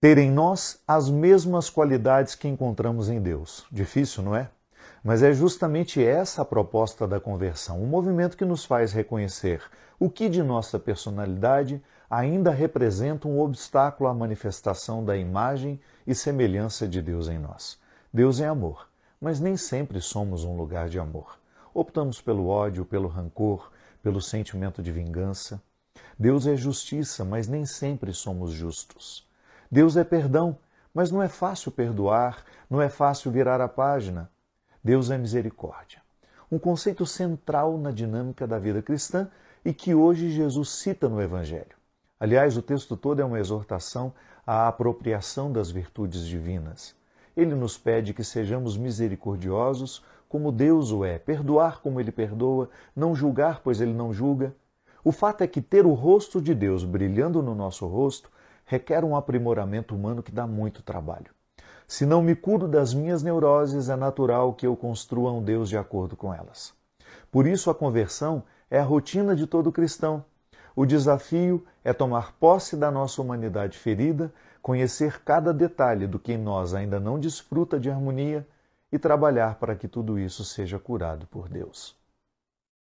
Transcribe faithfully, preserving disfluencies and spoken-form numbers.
ter em nós as mesmas qualidades que encontramos em Deus. Difícil, não é? Mas é justamente essa a proposta da conversão, um movimento que nos faz reconhecer o que de nossa personalidade ainda representa um obstáculo à manifestação da imagem e semelhança de Deus em nós. Deus é amor, mas nem sempre somos um lugar de amor. Optamos pelo ódio, pelo rancor, pelo sentimento de vingança. Deus é justiça, mas nem sempre somos justos. Deus é perdão, mas não é fácil perdoar, não é fácil virar a página. Deus é misericórdia. Um conceito central na dinâmica da vida cristã e que hoje Jesus cita no Evangelho. Aliás, o texto todo é uma exortação à apropriação das virtudes divinas. Ele nos pede que sejamos misericordiosos como Deus o é, perdoar como Ele perdoa, não julgar pois Ele não julga. O fato é que ter o rosto de Deus brilhando no nosso rosto requer um aprimoramento humano que dá muito trabalho. Se não me curo das minhas neuroses, é natural que eu construa um Deus de acordo com elas. Por isso a conversão é a rotina de todo cristão. O desafio é tomar posse da nossa humanidade ferida, conhecer cada detalhe do que em nós ainda não desfruta de harmonia e trabalhar para que tudo isso seja curado por Deus.